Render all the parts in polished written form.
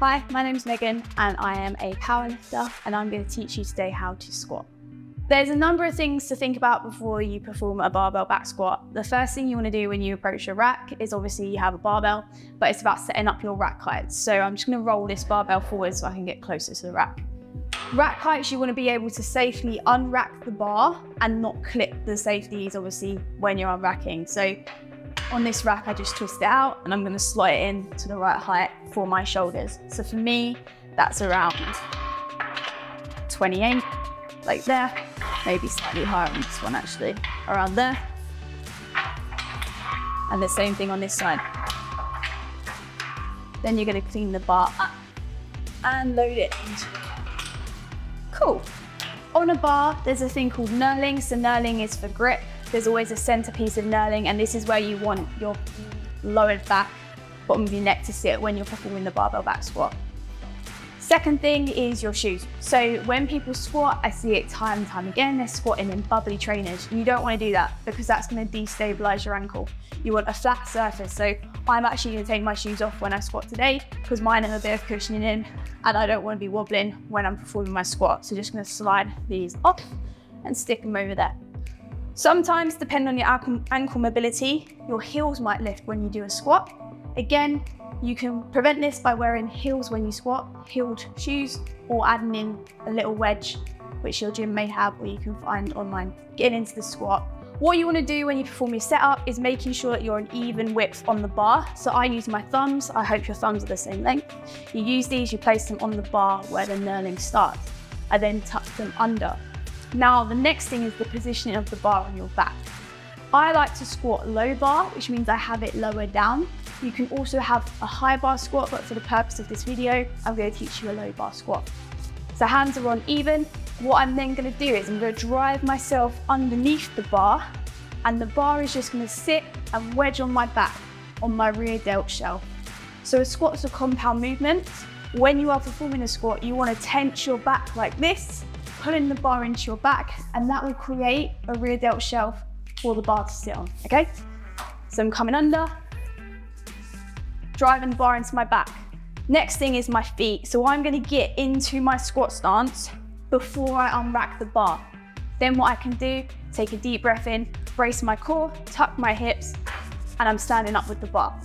Hi, my name's Megan and I am a powerlifter and I'm going to teach you today how to squat. There's a number of things to think about before you perform a barbell back squat. The first thing you want to do when you approach a rack is obviously you have a barbell, but it's about setting up your rack heights. So I'm just going to roll this barbell forward so I can get closer to the rack. Rack heights, you want to be able to safely unrack the bar and not clip the safeties obviously when you're unracking. So on this rack, I just twist it out and I'm going to slot it in to the right height for my shoulders. So for me, that's around 28, like there, maybe slightly higher on this one actually, around there. And the same thing on this side. Then you're going to clean the bar up and load it into the bar. Cool. On a bar, there's a thing called knurling. So knurling is for grip. There's always a centerpiece of knurling, and this is where you want your lower back, bottom of your neck to sit when you're performing the barbell back squat. Second thing is your shoes. So when people squat, I see it time and time again, they're squatting in bubbly trainers. You don't want to do that because that's going to destabilize your ankle. You want a flat surface. So I'm actually going to take my shoes off when I squat today because mine have a bit of cushioning in and I don't want to be wobbling when I'm performing my squat. So just going to slide these off and stick them over there. Sometimes, depending on your ankle mobility, your heels might lift when you do a squat. Again, you can prevent this by wearing heels when you squat, heeled shoes, or adding in a little wedge, which your gym may have or you can find online. Getting into the squat. What you want to do when you perform your setup is making sure that you're an even width on the bar. So I use my thumbs. I hope your thumbs are the same length. You use these, you place them on the bar where the knurling starts. I then tuck them under. Now, the next thing is the positioning of the bar on your back. I like to squat low bar, which means I have it lower down. You can also have a high bar squat, but for the purpose of this video, I'm going to teach you a low bar squat. So hands are on even. What I'm then going to do is I'm going to drive myself underneath the bar, and the bar is just going to sit and wedge on my back, on my rear delt shelf. So a squat's a compound movement. When you are performing a squat, you want to tense your back like this, pulling the bar into your back, and that will create a rear delt shelf for the bar to sit on, okay? So I'm coming under, driving the bar into my back. Next thing is my feet. So I'm gonna get into my squat stance before I unrack the bar. Then what I can do, take a deep breath in, brace my core, tuck my hips, and I'm standing up with the bar.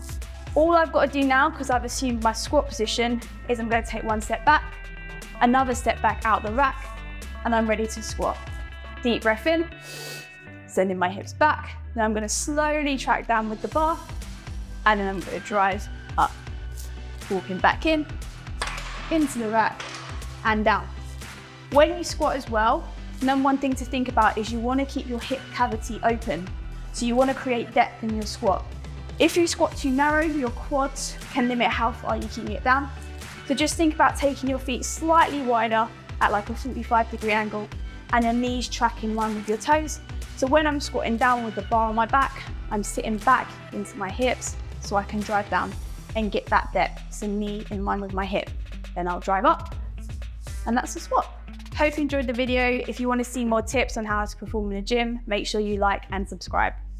All I've gotta do now, because I've assumed my squat position, is I'm gonna take one step back, another step back out the rack, and I'm ready to squat. Deep breath in, sending my hips back. Then I'm gonna slowly track down with the bar, and then I'm gonna drive up. Walking back in, into the rack, and down. When you squat as well, number one thing to think about is you wanna keep your hip cavity open. So you wanna create depth in your squat. If you squat too narrow, your quads can limit how far you're keeping it down. So just think about taking your feet slightly wider at like a 45-degree angle, and your knees track in line with your toes. So when I'm squatting down with the bar on my back, I'm sitting back into my hips so I can drive down and get that depth. So knee in line with my hip. Then I'll drive up, and that's the squat. Hope you enjoyed the video. If you want to see more tips on how to perform in the gym, make sure you like and subscribe.